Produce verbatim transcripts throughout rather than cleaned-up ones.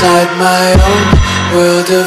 Inside my own world of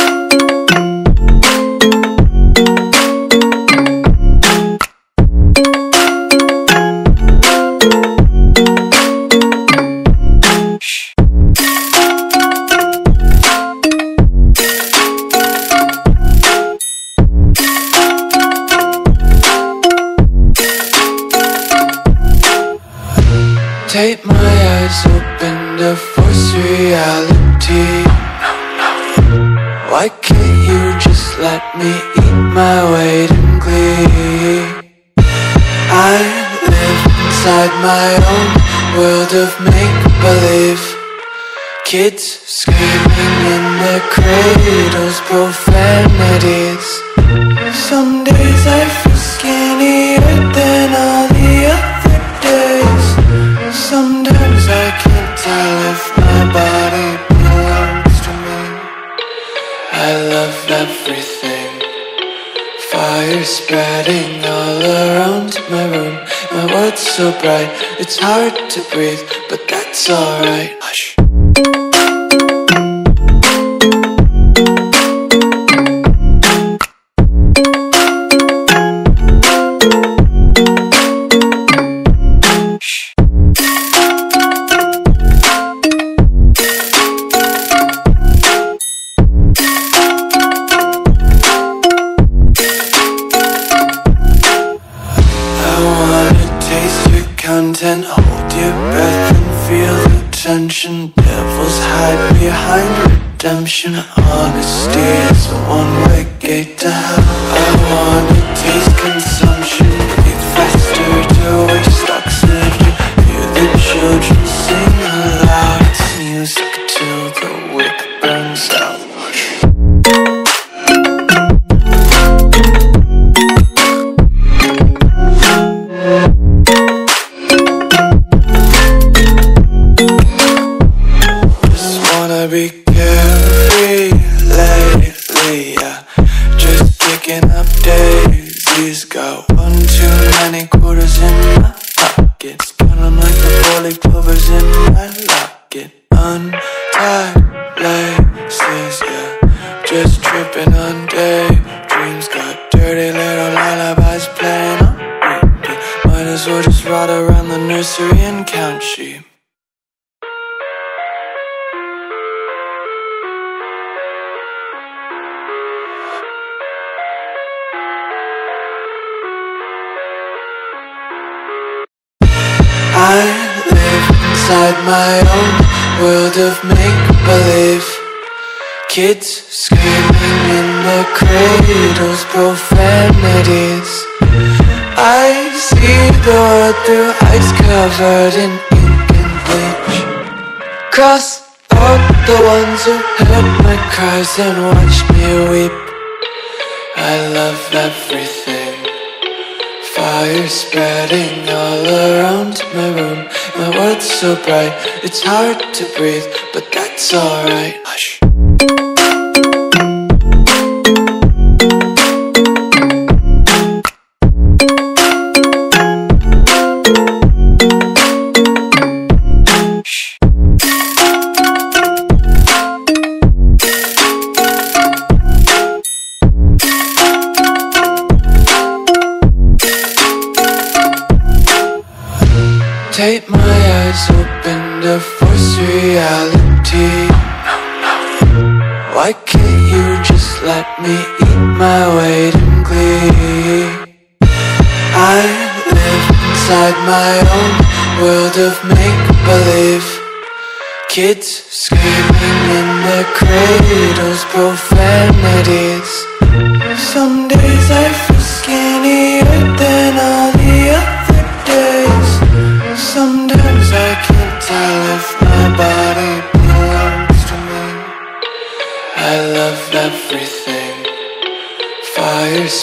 Take my eyes open to force reality. Why can't you just let me eat my weight in glee? I live inside my own world of make-believe, kids screaming in their cradles, profanities. Some days I feel skinnier than all the other days. Sometimes I can't tell if my body belongs to me. I love everything. Fire spreading all around my room. My world's so bright, it's hard to breathe, but that's alright. Hush. And hold your breath and feel the tension. Devils hide behind redemption. Honesty is a one-way gate to hell. I wanna taste consumption. Breathe faster to waste oxygen. Hear the children sing aloud. It's music till the wick burns out. Inside my own world of make-believe, kids screaming in their cradles, profanities. I see the world through ice covered in ink and bleach. Cross out the ones who heard my cries and watched me weep. I love everything. Fire spreading all around my room. My world's so bright, it's hard to breathe, but that's alright. Hush. Tape my eyes open to force reality. Why can't you just let me eat my weight in glee? I live inside my own world of make-believe. Kids screaming in their cradles, profanities. Some days I feel skinnier than all the other days. Sometimes I can't tell if my body belongs to me. I love everything. Fire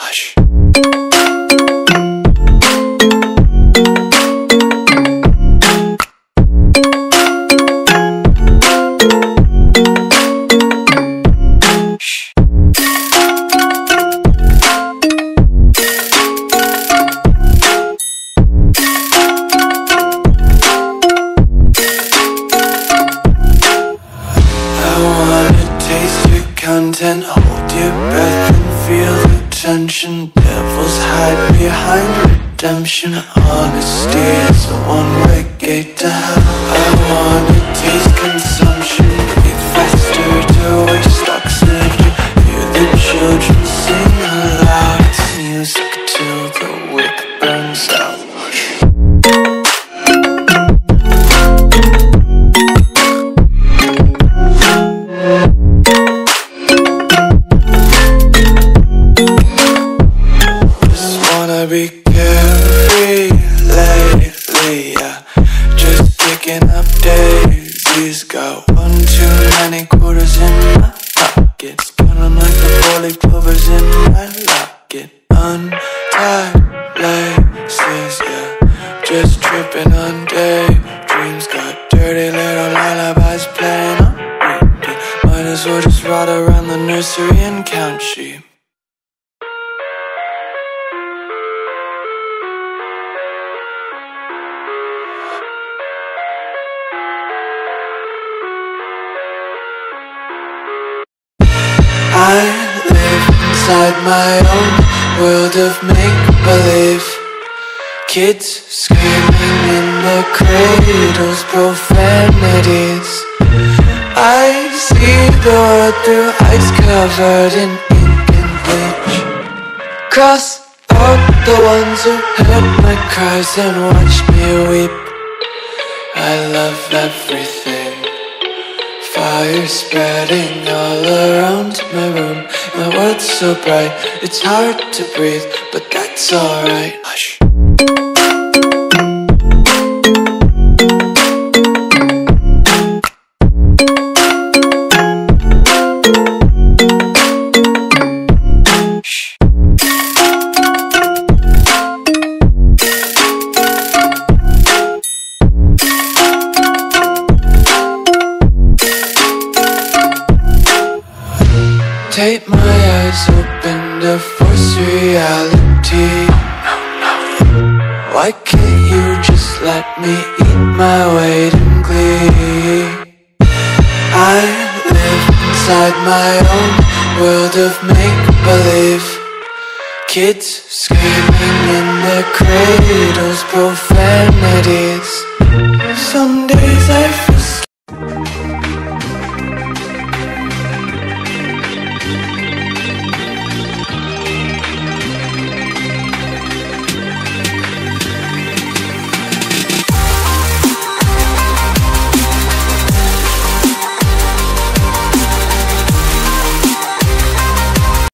Hush. Hold your breath and feel the tension. Devils hide behind redemption. Honesty is a one-way gate to hell. I wanna taste consumption. Breathe faster to waste oxygen. Hear the children sing aloud. It's music till the wick burns out. Got one too many quarters in my pockets. Count 'em like the four-leaf clovers in my locket. Untied laces, yeah. Just tripping on daydreams. Got dirty little lullabies playing on repeat. Might as well just ride around the nursery and count sheep. I live inside my own world of make-believe. Kids screaming in their cradles, profanities. I see the world through ice covered in ink and bleach. Cross out the ones who heard my cries and watched me weep. I love everything. Fire spreading all around my room. My world's so bright, it's hard to breathe, but that's alright. Hush. Tape my eyes open to force reality. Why can't you just let me eat my weight in glee? I live inside my own world of make-believe. Kids screaming in their cradles, profanities. Someday